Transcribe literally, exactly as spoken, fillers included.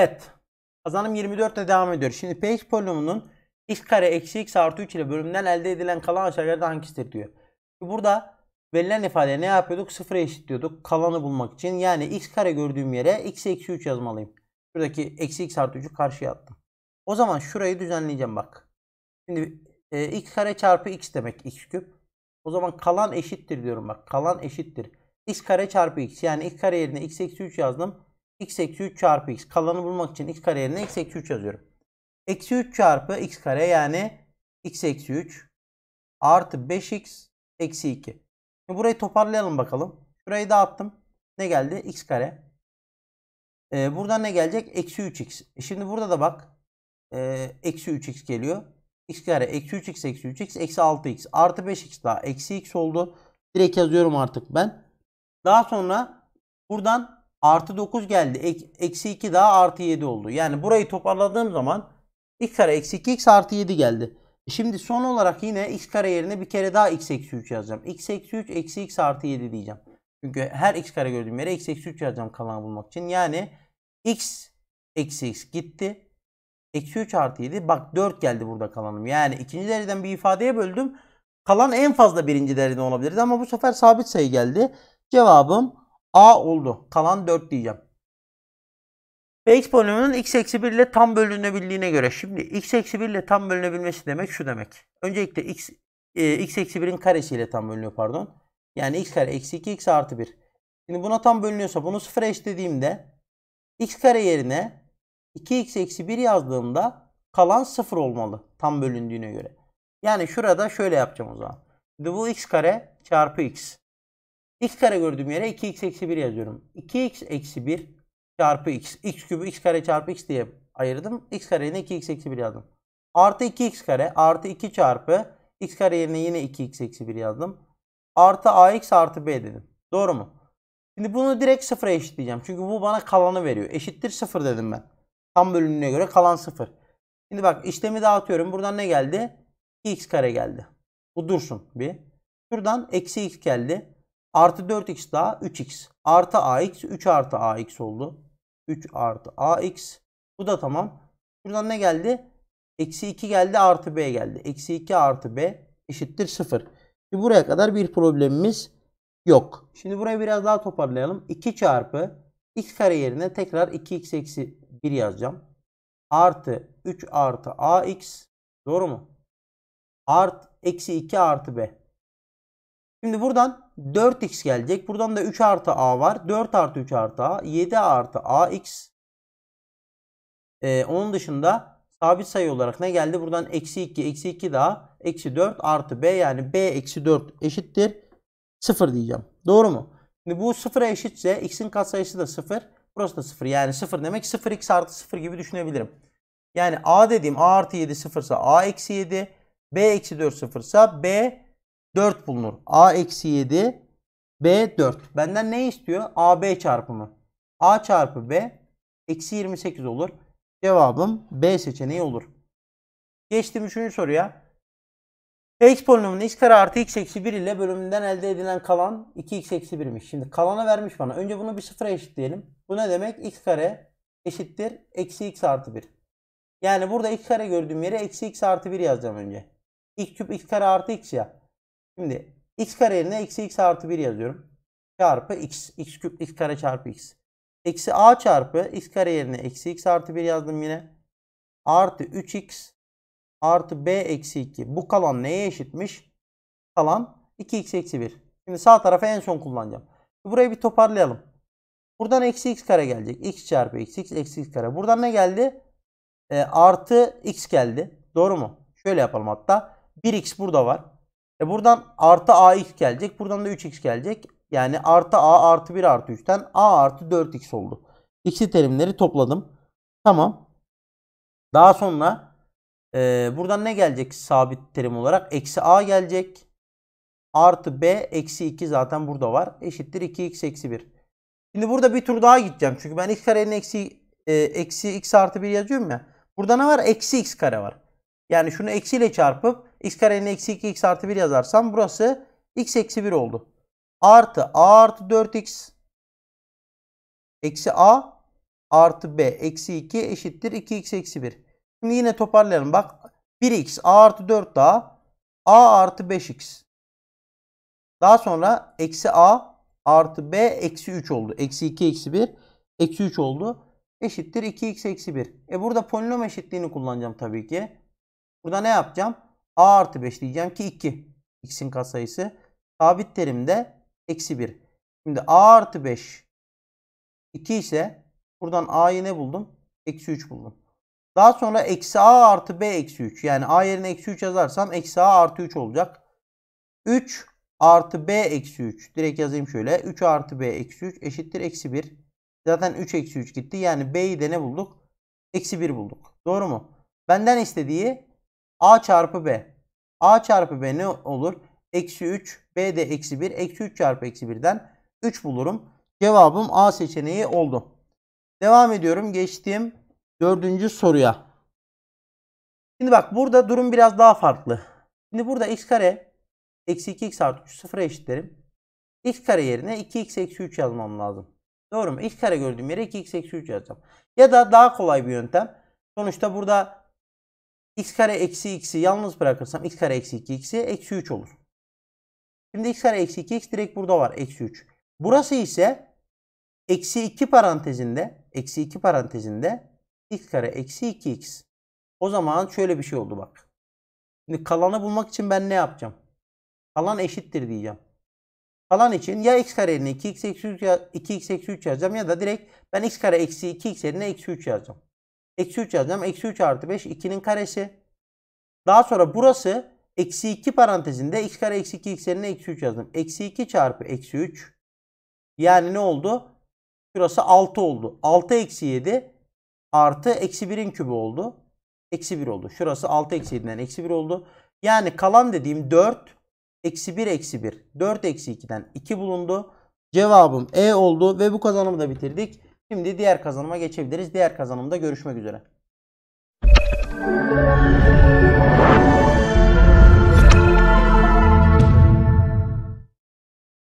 Evet. Kazanım yirmi dört ile devam ediyor. Şimdi P X polinomunun x kare eksi x artı üç ile bölümden elde edilen kalan aşağıdakilerden hangisidir diyor. Burada verilen ifadeye ne yapıyorduk? sıfıra eşitliyorduk. Kalanı bulmak için. Yani x kare gördüğüm yere x eksi üç yazmalıyım. Şuradaki eksi x artı üçü karşıya attım. O zaman şurayı düzenleyeceğim bak. Şimdi e, x kare çarpı x demek x küp. O zaman kalan eşittir diyorum bak. Kalan eşittir. X kare çarpı x. Yani x kare yerine x eksi üç yazdım. X eksi üç çarpı x. Kalanı bulmak için x kare yerine x eksi üç yazıyorum. Eksi üç çarpı x kare yani x eksi üç artı beş x eksi iki. Şimdi burayı toparlayalım bakalım. Şurayı dağıttım. Ne geldi? X kare. Ee, buradan ne gelecek? Eksi üç x. E şimdi burada da bak. E, eksi üç x geliyor. X kare eksi üç x eksi üç x eksi altı x artı beş x daha eksi x oldu. Direkt yazıyorum artık ben. Daha sonra buradan artı dokuz geldi. E, eksi iki daha artı yedi oldu. Yani burayı toparladığım zaman x kare eksi iki x artı yedi geldi. Şimdi son olarak yine x kare yerine bir kere daha x eksi üç yazacağım. X eksi üç eksi x artı yedi diyeceğim. Çünkü her x kare gördüğüm yere x eksi üç yazacağım kalanı bulmak için. Yani x eksi x gitti. Eksi üç artı yedi. Bak dört geldi burada kalanım. Yani ikinci dereceden bir ifadeye böldüm. Kalan en fazla birinci dereceden olabilirdi. Ama bu sefer sabit sayı geldi. Cevabım A oldu. Kalan dört diyeceğim. P X polinomunun x eksi bir ile tam bölünebildiğine göre. Şimdi x eksi bir ile tam bölünebilmesi demek şu demek. Öncelikle x, e, x eksi birin karesi ile tam bölünüyor pardon. Yani x kare eksi iki x artı bir. Şimdi buna tam bölünüyorsa bunu sıfıra eşitlediğimde x kare yerine iki x eksi bir yazdığımda kalan sıfır olmalı tam bölündüğüne göre. Yani şurada şöyle yapacağım o zaman. Şimdi bu x kare çarpı x. X kare gördüğüm yere iki x eksi bir yazıyorum. iki x eksi bir çarpı x. X kübü x kare çarpı x diye ayırdım. X kare yerine iki x eksi bir yazdım. Artı iki x kare artı iki çarpı x kare yerine yine iki x eksi bir yazdım. Artı ax artı b dedim. Doğru mu? Şimdi bunu direkt sıfıra eşitleyeceğim. Çünkü bu bana kalanı veriyor. Eşittir sıfır dedim ben. Tam bölümüne göre kalan sıfır. Şimdi bak işlemi dağıtıyorum. Buradan ne geldi? iki x kare geldi. Bu dursun bir. Şuradan eksi x geldi. Artı dört x daha üç x. Artı ax üç artı ax oldu. üç artı ax. Bu da tamam. Şuradan ne geldi? Eksi iki geldi artı b geldi. Eksi iki artı b eşittir sıfır. Şimdi buraya kadar bir problemimiz yok. Şimdi burayı biraz daha toparlayalım. iki çarpı x kare yerine tekrar iki x eksi bir yazacağım. Artı üç artı ax. Doğru mu? Artı eksi iki artı b. Şimdi buradan dört x gelecek. Buradan da üç artı a var. dört artı üç artı a. yedi artı ax. Ee, onun dışında sabit sayı olarak ne geldi? Buradan eksi iki. Eksi iki daha. Eksi dört artı b. Yani b eksi dört eşittir sıfır diyeceğim. Doğru mu? Şimdi bu sıfıra eşitse x'in katsayısı da sıfır. Burası da sıfır. Yani sıfır demek sıfır x artı sıfır gibi düşünebilirim. Yani a dediğim a artı yedi sıfır ise a eksi yedi. B eksi dört sıfır ise b dört bulunur. A eksi yedi. B dört. Benden ne istiyor? A B çarpımı. A çarpı B eksi yirmi sekiz olur. Cevabım B seçeneği olur. Geçtim üçüncü soruya. X polinomunun x kare artı x eksi bir ile bölümünden elde edilen kalan iki x eksi birmiş. Şimdi kalanı vermiş bana. Önce bunu bir sıfıra eşitleyelim. Bu ne demek? X kare eşittir eksi x artı bir. Yani burada x kare gördüğüm yere eksi x artı bir yazacağım önce. X küp x kare artı x ya. Şimdi x kare yerine eksi x artı bir yazıyorum. Çarpı x. X küp x kare çarpı x. Eksi a çarpı x kare yerine eksi x artı bir yazdım yine. Artı üç x artı b eksi iki. Bu kalan neye eşitmiş? Kalan iki x eksi bir. Şimdi sağ tarafı en son kullanacağım. Burayı bir toparlayalım. Buradan eksi x kare gelecek. X çarpı x x eksi x kare. Buradan ne geldi? E, artı x geldi. Doğru mu? Şöyle yapalım hatta. bir x burada var. E buradan artı ax gelecek. Buradan da üç x gelecek. Yani artı a artı bir artı üçten a artı dört x oldu. İkisi terimleri topladım. Tamam. Daha sonra e, buradan ne gelecek sabit terim olarak? Eksi a gelecek. Artı b eksi iki zaten burada var. Eşittir iki x eksi bir. Şimdi burada bir tur daha gideceğim. Çünkü ben x karenin eksi, e, eksi x artı bir yazıyorum ya. Burada ne var? Eksi x kare var. Yani şunu eksiyle çarpıp x karenin eksi iki x artı bir yazarsam burası x eksi bir oldu. Artı a artı dört x eksi a artı b eksi iki eşittir iki x eksi bir. Şimdi yine toparlayalım. Bak bir x a artı dört a a artı beş x. Daha sonra eksi a artı b eksi üç oldu. Eksi iki eksi bir eksi üç oldu. Eşittir iki x eksi bir. E burada polinom eşitliğini kullanacağım tabii ki. Burada ne yapacağım? A artı beş diyeceğim ki iki. X'in katsayısı. Sabit terimde eksi bir. Şimdi a artı beş iki ise buradan a'yı ne buldum? Eksi üç buldum. Daha sonra eksi a artı b eksi üç. Yani a yerine eksi üç yazarsam eksi a artı üç olacak. üç artı b eksi üç. Direkt yazayım şöyle. üç artı b eksi üç eşittir eksi bir. Zaten üç eksi üç gitti. Yani b'yi de ne bulduk? Eksi bir bulduk. Doğru mu? Benden istediği a çarpı b. a çarpı b ne olur? Eksi üç. B de eksi bir. Eksi üç çarpı eksi birden üç bulurum. Cevabım A seçeneği oldu. Devam ediyorum. Geçtim dördüncü soruya. Şimdi bak burada durum biraz daha farklı. Şimdi burada x kare eksi iki x artı üç sıfıra eşitlerim. X kare yerine iki x eksi üç yazmam lazım. Doğru mu? X kare gördüğüm yere iki x eksi üç yazacağım. Ya da daha kolay bir yöntem. Sonuçta burada x kare eksi x'i yalnız bırakırsam x kare eksi iki x'i eksi üç olur. Şimdi x kare eksi iki x direkt burada var. Eksi üç. Burası ise eksi iki parantezinde eksi iki parantezinde x kare eksi iki x. O zaman şöyle bir şey oldu bak. Şimdi kalanı bulmak için ben ne yapacağım? Kalan eşittir diyeceğim. Kalan için ya x kare yerine iki x eksi üç, iki x eksi üç yazacağım ya da direkt ben x kare eksi iki x yerine eksi üç yazacağım. Eksi üç yazacağım. Eksi üç artı beş ikinin karesi. Daha sonra burası eksi iki parantezinde x kare eksi iki x yerine eksi üç yazdım. Eksi iki çarpı eksi üç. Yani ne oldu? Şurası altı oldu. altı eksi yedi artı eksi birin kübü oldu. Eksi bir oldu. Şurası altı eksi yediden eksi bir oldu. Yani kalan dediğim dört eksi bir eksi bir. dört eksi ikiden iki bulundu. Cevabım E oldu ve bu kazanımı da bitirdik. Şimdi diğer kazanıma geçebiliriz. Diğer kazanımda görüşmek üzere.